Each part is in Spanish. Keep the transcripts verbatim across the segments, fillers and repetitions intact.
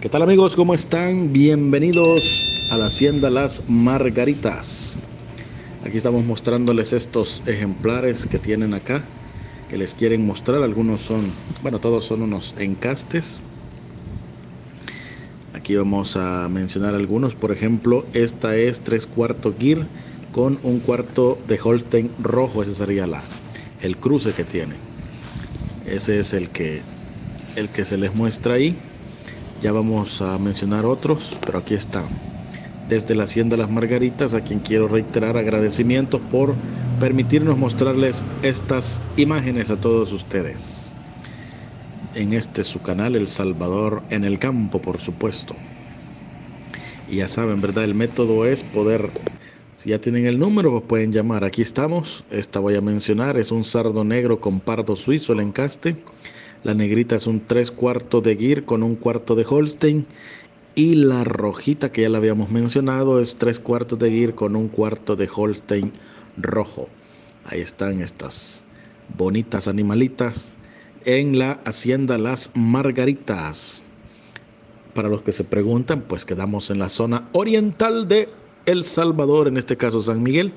¿Qué tal amigos? ¿Cómo están? Bienvenidos a la Hacienda Las Margaritas. Aquí estamos mostrándoles estos ejemplares que tienen acá, que les quieren mostrar. Algunos son, bueno, todos son unos encastes. Aquí vamos a mencionar algunos. Por ejemplo, esta es tres cuartos Gyr con un cuarto de Holstein rojo. Ese sería la, el cruce que tiene. Ese es el que, el que se les muestra ahí. Ya vamos a mencionar otros, pero aquí están. Desde la Hacienda Las Margaritas, a quien quiero reiterar agradecimientos por permitirnos mostrarles estas imágenes a todos ustedes. En este su canal, El Salvador en el Campo, por supuesto. Y ya saben, ¿verdad? El método es poder, si ya tienen el número, pues pueden llamar. Aquí estamos, esta voy a mencionar, es un sardo negro con pardo suizo, el encaste. La negrita es un tres cuartos de Gyr con un cuarto de Holstein. Y la rojita, que ya la habíamos mencionado, es tres cuartos de Gyr con un cuarto de Holstein rojo. Ahí están estas bonitas animalitas en la Hacienda Las Margaritas. Para los que se preguntan, pues quedamos en la zona oriental de El Salvador, en este caso San Miguel.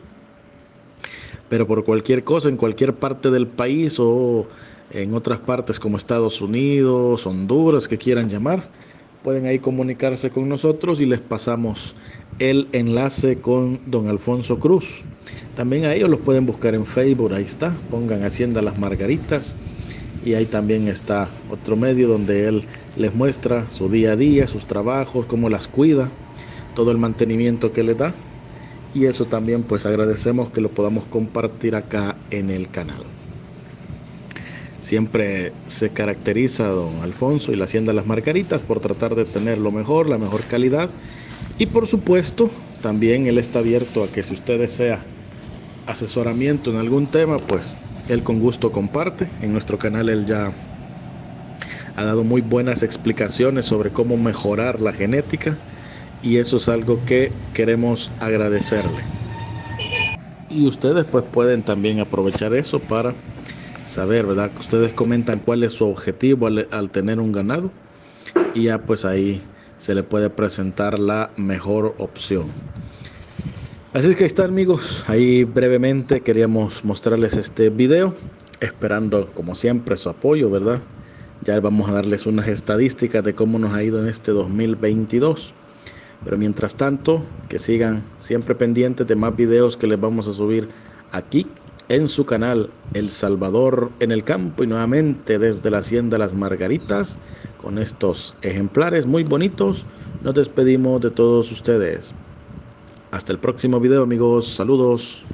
Pero por cualquier cosa, en cualquier parte del país o en otras partes como Estados Unidos, Honduras, que quieran llamar, pueden ahí comunicarse con nosotros y les pasamos el enlace con don Alfonso Cruz. También a ellos los pueden buscar en Facebook, ahí está, pongan Hacienda Las Margaritas y ahí también está otro medio donde él les muestra su día a día, sus trabajos, cómo las cuida, todo el mantenimiento que le da, y eso también pues agradecemos que lo podamos compartir acá en el canal. Siempre se caracteriza a don Alfonso y la Hacienda Las Margaritas por tratar de tener lo mejor, la mejor calidad. Y por supuesto, también él está abierto a que si usted desea asesoramiento en algún tema, pues él con gusto comparte. En nuestro canal él ya ha dado muy buenas explicaciones sobre cómo mejorar la genética. Y eso es algo que queremos agradecerle. Y ustedes pues pueden también aprovechar eso para saber, ¿verdad? Que ustedes comentan cuál es su objetivo al, al tener un ganado y ya pues ahí se le puede presentar la mejor opción. Así es que ahí está amigos, ahí brevemente queríamos mostrarles este video, esperando como siempre su apoyo, ¿verdad? Ya vamos a darles unas estadísticas de cómo nos ha ido en este dos mil veintidós. Pero mientras tanto, que sigan siempre pendientes de más videos que les vamos a subir aquí en su canal El Salvador en el Campo, y nuevamente desde la Hacienda Las Margaritas con estos ejemplares muy bonitos. Nos despedimos de todos ustedes. Hasta el próximo video amigos, saludos.